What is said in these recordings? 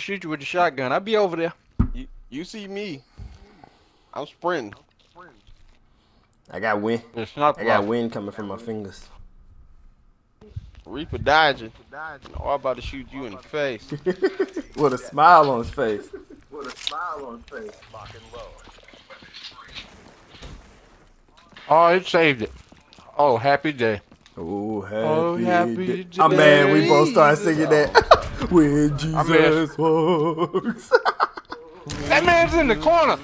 finna shoot you with the shotgun. I'll be over there. You see me. I'm sprinting. I got wind. I got wind coming from my fingers. Reaper dodging. I'm about to shoot you in the face. With a smile on his face. Locking low. Oh, it saved it. Oh, happy day. Oh, happy day. I'm mad we both start singing that. When Jesus walks. That man's in the corner.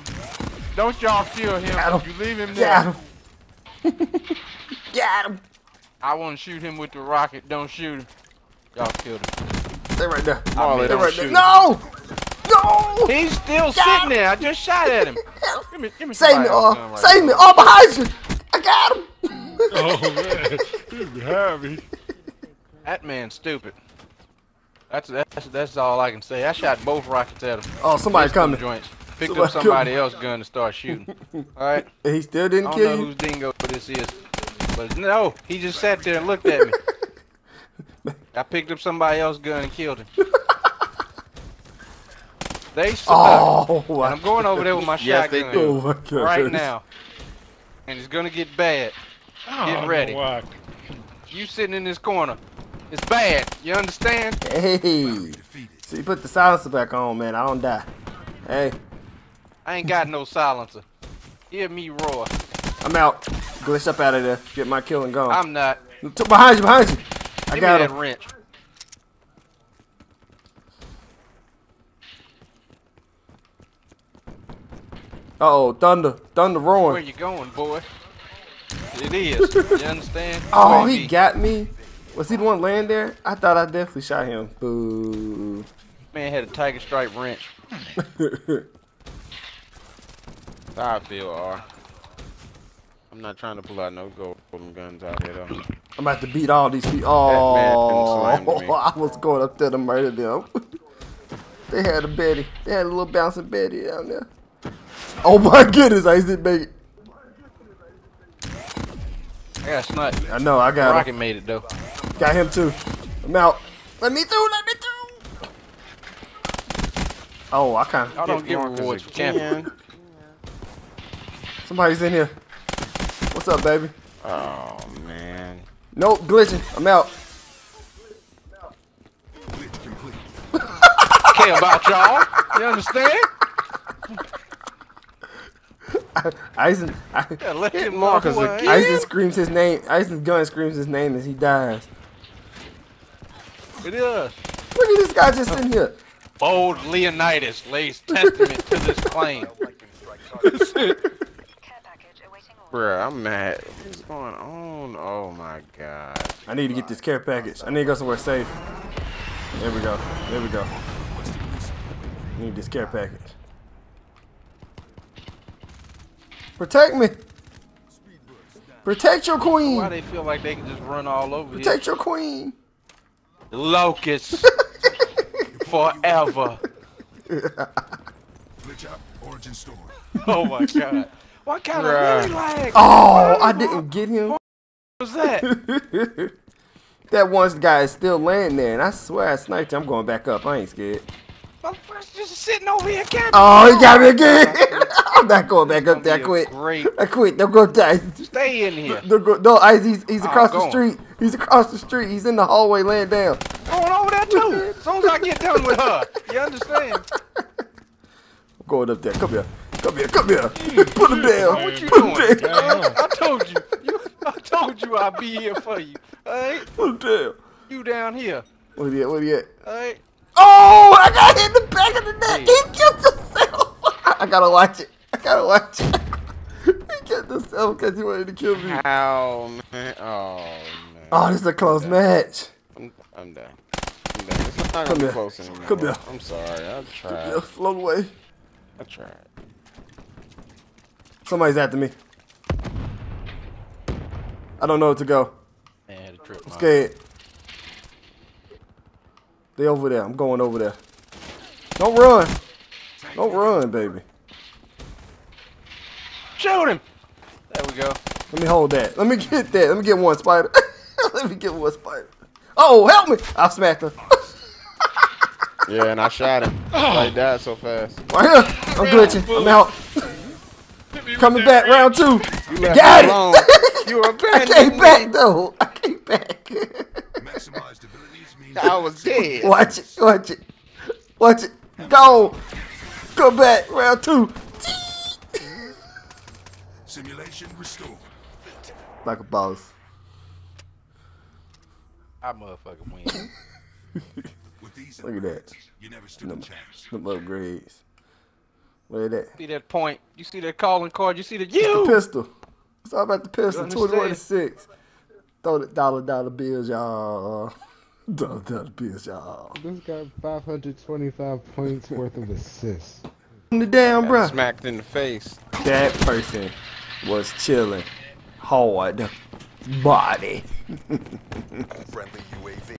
Don't y'all kill him. You leave him there. Get him. Get him. I want to shoot him with the rocket. Don't shoot him. Y'all killed him. They're right there. They're right there. No! No! He's still sitting there. I just shot at him. Give me save me, all. Right save me. All behind you. I got him. Oh, man. He's behind me. That man's stupid. That's all I can say. I shot both rockets at him. Oh, somebody coming. Picked up somebody else's gun and started shooting. All right. He still didn't kill you? I don't know whose dingo this is. But no, he just sat there and looked at me. I picked up somebody else's gun and killed him. They suck. And I'm going over there with my shotgun right now. And it's going to get bad. Get ready. Wow. You sitting in this corner. It's bad. You understand? Hey. So you put the silencer back on, man. I don't die. Hey. I ain't got no silencer. Hear me roar. I'm out. Glitch up out of there. Get my kill and gone. I'm not. Behind you, behind you. I got him. Give me that wrench. Uh-oh, thunder. Thunder roaring. Where you going, boy? It is. You understand? Oh, he got me. Was he the one laying there? I thought I definitely shot him. Boo. Man had a tiger stripe wrench. I feel R. I'm not trying to pull out no golden guns out here though. I'm about to beat all these people. Oh, I was going up there to murder them. They had a Betty. They had a little bouncing Betty down there. Oh my goodness, I didn't make it. I got sniped. I know, I got Rocket him. Made it though. Got him too. I'm out. Let me through, let me through. Oh, I kind of. I don't get rewards for camping. Somebody's in here. What's up, baby? Oh, man. Nope, glitching. I'm out. Glitch complete. Care about y'all. You understand? Eisen screams his name. Eisen's gun screams his name as he dies. It is. Look at this guy just in here. Bold Leonidas lays testament to this claim. That's it. Bruh, I'm mad. What's going on? Oh my god. I need to get this care package. I need to go somewhere safe. There we go. There we go. Need this care package. Protect me. Protect your queen. Why they feel like they can just run all over you? Protect your queen. Locusts. Forever. Glitch out. Origin story. Oh my god. What kind of really lag? Oh, I didn't get him. What was that? That one guy is still laying there, and I swear I sniped him. I'm going back up. I ain't scared. My friend's just sitting over here. Oh, he got me again. I'm not going back up there. I quit. I quit. Don't go die. Stay in here. No, he's across the street. He's across the street. He's in the hallway laying down. Going over there, too. As soon as I get done with her. You understand? I'm going up there. Come here. Come here, come here. Put him down. What you doing? I told you. I'd be here for you. Alright? Put him down. You down here. Where he at? Where he at? Alright. Oh, I got hit in the back of the neck. He killed himself. I gotta watch it. He killed himself because he wanted to kill me. Ow, man. Oh, man. Oh, this is a close match. I'm done. It's not gonna be close anymore. Come here. I'm sorry. I tried. Float away. I tried. Somebody's after me. I don't know where to go. Man, I had a trip, I'm scared. They over there. I'm going over there. Don't run. Don't run, baby. Shoot him. There we go. Let me hold that. Let me get that. Let me get one spider. Let me get one spider. Oh, help me. I smacked him. Yeah, and I shot him. I died so fast. Right here. I'm glitching. I'm out. Coming back round two. You left got it. Alone. You were bad. I came back though. I came back. I was dead. Watch it. Watch it. Watch it. Go. Come back round two. Simulation restored. Like a boss. I motherfucking win. Look at that. You never stood a chance. Some upgrades. Look at that. See that point? You see that calling card? You see the you? It's the pistol. It's all about the pistol. 226. Throw the dollar bills, y'all. Dollar bills, y'all. This got 525 points worth of assists. The damn bro. Smacked in the face. That person was chilling hard body. Friendly UAV.